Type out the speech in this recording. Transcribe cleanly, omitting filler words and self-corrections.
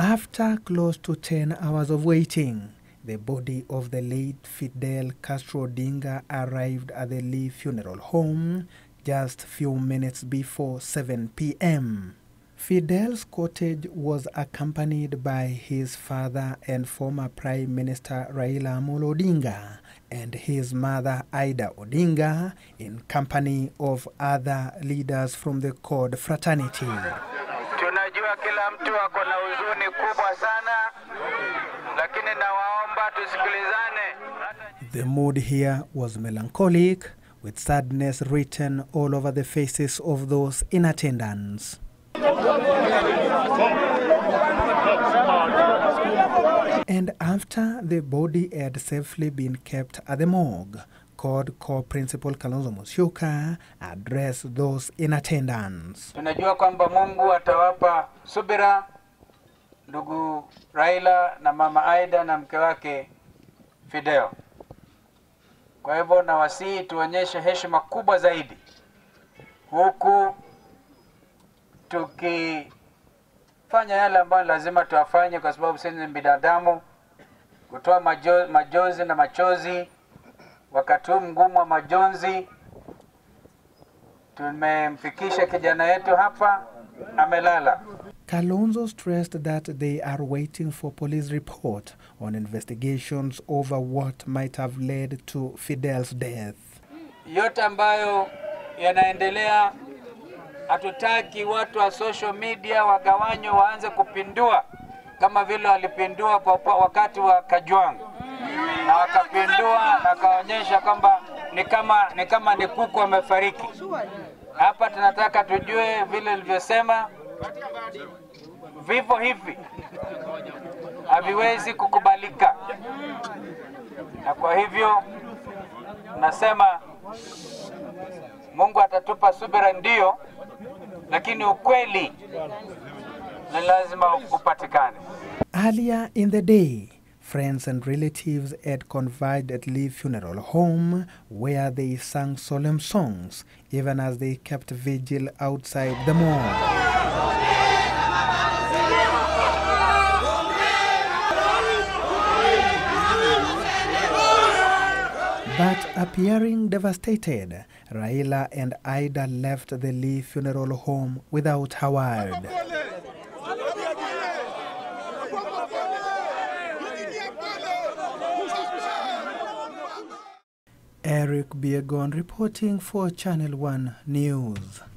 After close to 10 hours of waiting, the body of the late Fidel Castro Odinga arrived at the Lee Funeral Home just few minutes before 7 p.m. Fidel's cortege was accompanied by his father and former Prime Minister Raila Odinga and his mother Ida Odinga in company of other leaders from the Cord fraternity. The mood here was melancholic, with sadness written all over the faces of those in attendance. And after the body had safely been kept at the morgue, Cord Co-Principal Kalonzo Musyoka addressed those in attendance. Tunajua kwamba Mungu atawapa subira ndugu Raila na mama Aida na mke wake Fidel. Kwa hivyo na wasii tuonyeshe heshima kubwa zaidi huku tukifanya yale ambayo lazima tuwafanye, kwa sababu sisi ni binadamu. Kutoa majonzi na machozi wakati mgumu wa majonzi. Tumemfikisha kijana yetu hapa amelala. Kalonzo stressed that they are waiting for police report on investigations over what might have led to Fidel's death. Yote ambayo yanaendelea hatutaki watu wa social media wagawanyo waanze kupindua kama vile walipindua wakati wa Kajwang. Na wakapindua na kaonyesha kwamba ni kama ni kuku amefariki. Hapa tunataka tujue vile nilivyosema, vifo hivi haviwezi kukubalika. Na kwa hivyo nasema Mungu atatupa subira ndio, lakini ukweli ni lazima upatikane. Earlier in the day, friends and relatives had convived at Lee Funeral Home, where they sang solemn songs, even as they kept vigil outside the mall. But appearing devastated, Raila and Ida left the Lee Funeral Home without Howard. Eric Biergon reporting for Channel One News.